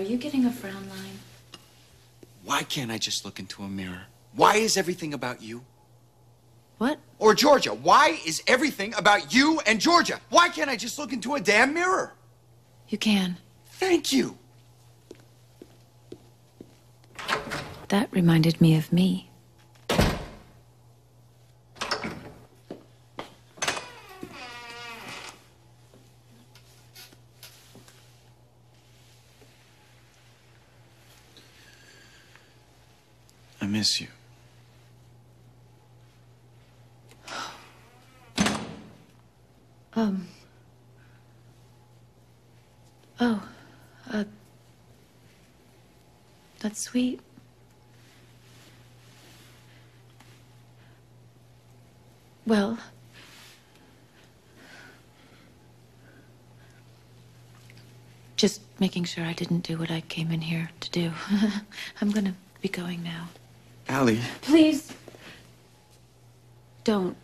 Are you getting a frown line? Why can't I just look into a mirror? Why is everything about you? What? Or Georgia. Why is everything about you and Georgia? Why can't I just look into a damn mirror? You can. Thank you. That reminded me of me. I miss you. That's sweet. Well, just making sure I didn't do what I came in here to do. I'm gonna be going now. Allie. Please. Don't.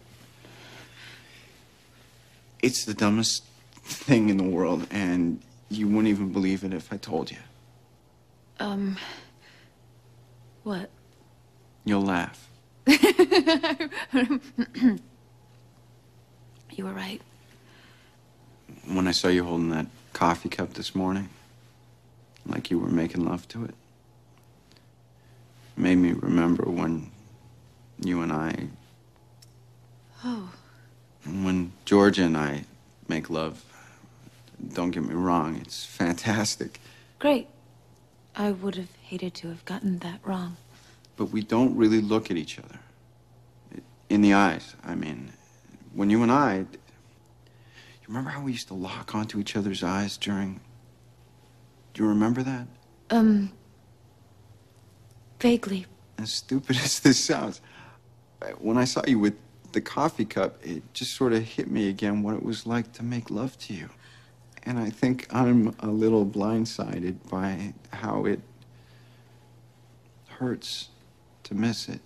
It's the dumbest thing in the world, and you wouldn't even believe it if I told you. What? You'll laugh. You were right. When I saw you holding that coffee cup this morning, like you were making love to it, it made me remember when you and I... Oh. When Georgia and I make love, don't get me wrong, it's fantastic. Great. I would have hated to have gotten that wrong. But we don't really look at each other. In the eyes, I mean. When you and I... You remember how we used to lock onto each other's eyes during... Do you remember that? Vaguely. As stupid as this sounds, when I saw you with the coffee cup, it just sort of hit me again what it was like to make love to you. And I think I'm a little blindsided by how it hurts to miss it.